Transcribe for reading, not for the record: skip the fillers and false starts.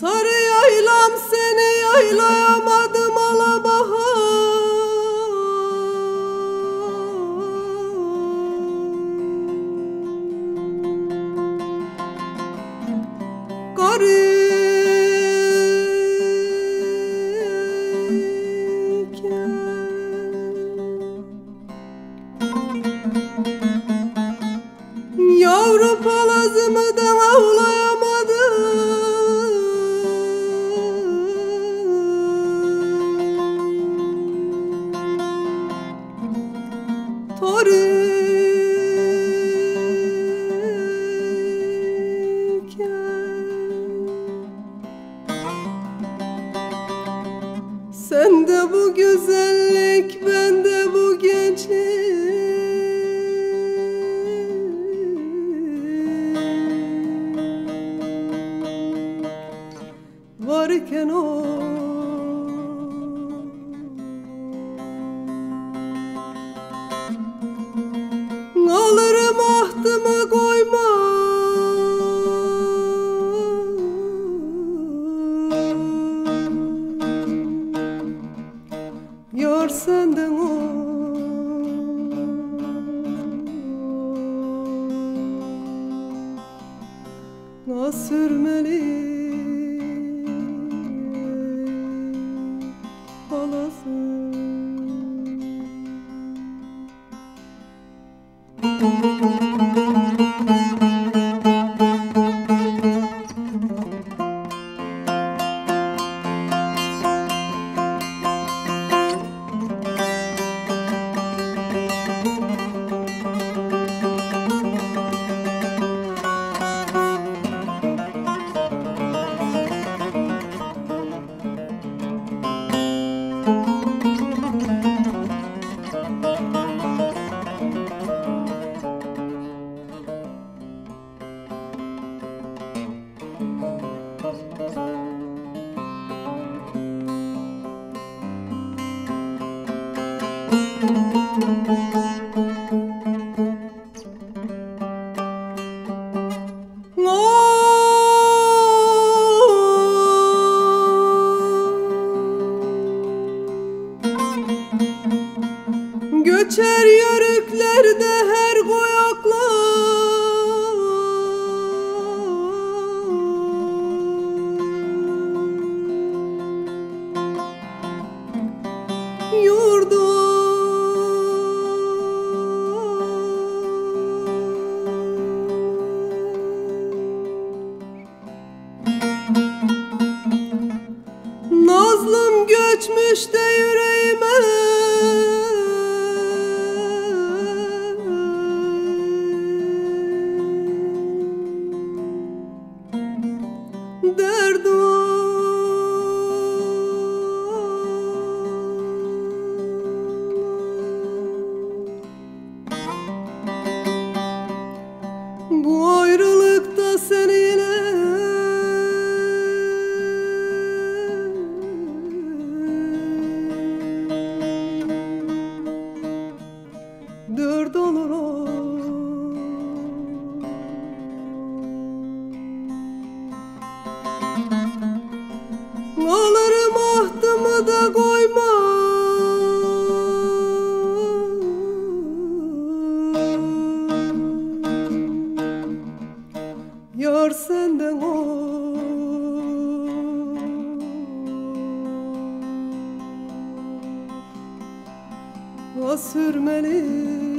Sarı yaylam seni yaylayamadım alabahar. Garip yavru palazımı da avlayamadım. Sen de bu güzellik, ben de bu gençlik varken o alırım ahtımı koyma. Yar senden o na sürmeli halasın. Göçer yörüklerde her koyakla yurdu nazlım göçmüş de yüreğime. Bu ayrılıkta seninle dert olur o alırım ahtımı da koyma. Yar senden o na sürmeli.